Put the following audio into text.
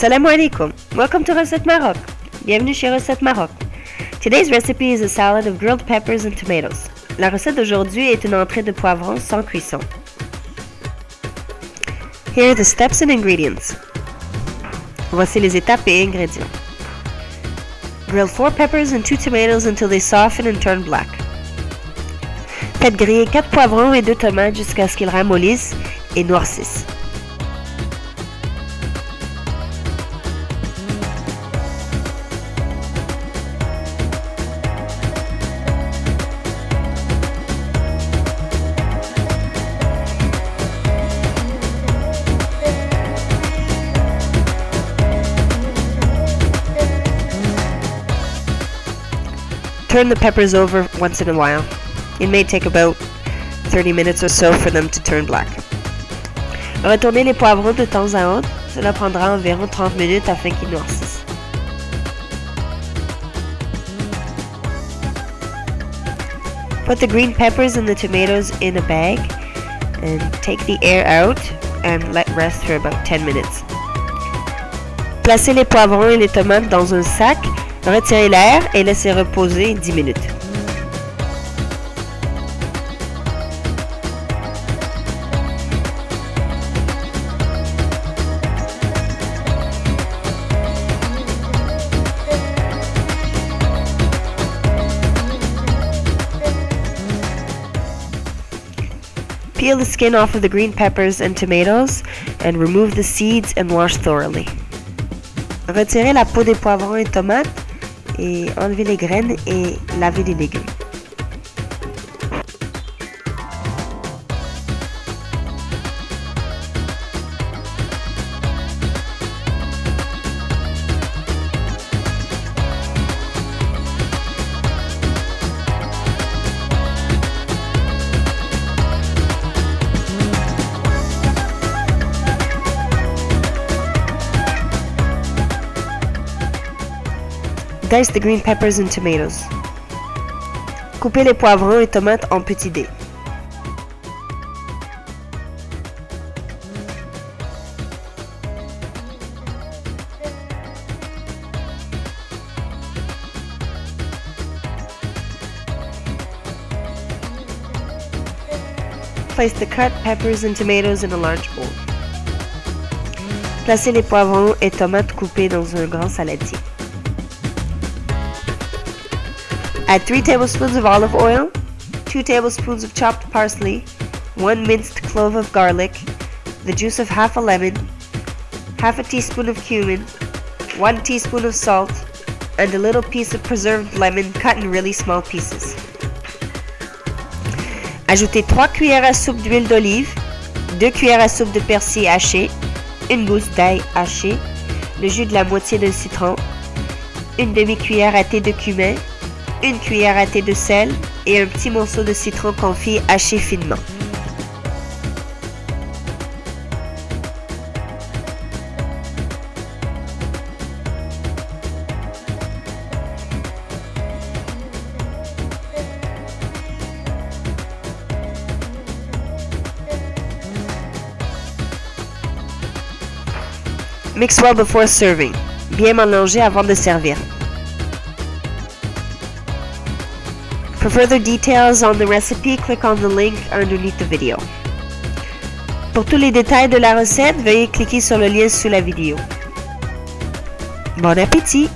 Assalamu alaikum. Welcome to Recette Maroc. Bienvenue chez Recette Maroc. Today's recipe is a salad of grilled peppers and tomatoes. La recette d'aujourd'hui est une entrée de poivrons sans cuisson. Here are the steps and ingredients. Voici les étapes et ingrédients. Grill 4 peppers and 2 tomatoes until they soften and turn black. Faites griller 4 poivrons et 2 tomates jusqu'à ce qu'ils ramollissent et noircissent. Turn the peppers over once in a while. It may take about 30 minutes or so for them to turn black. Retournez les poivrons de temps à autre. Cela prendra environ 30 minutes afin qu'ils noircissent. Put the green peppers and the tomatoes in a bag and take the air out and let rest for about 10 minutes. Placez les poivrons et les tomates dans un sac. Retirez l'air et laissez reposer 10 minutes. Peel the skin off of the green peppers and tomatoes and remove the seeds and wash thoroughly. Retirez la peau des poivrons et tomates et enlevez les graines et lavez les légumes. Dice the green peppers and tomatoes. Coupez les poivrons et tomates en petits dés. Place the cut peppers and tomatoes in a large bowl. Placez les poivrons et tomates coupés dans un grand saladier. Add 3 tablespoons of olive oil, 2 tablespoons of chopped parsley, 1 minced clove of garlic, the juice of half a lemon, half a teaspoon of cumin, 1 teaspoon of salt, and a little piece of preserved lemon cut in really small pieces. Ajoutez 3 cuillères à soupe d'huile d'olive, 2 cuillères à soupe de persil haché, 1 gousse d'ail haché, le jus de la moitié d'un citron, 1 demi-cuillère à thé de cumin, 1 cuillère à thé de sel et un petit morceau de citron confit haché finement. Mix well before serving. Bien mélanger avant de servir. For further details on the recipe, click on the link underneath the video. Pour tous les détails de la recette, veuillez cliquer sur le lien sous la vidéo. Bon appétit!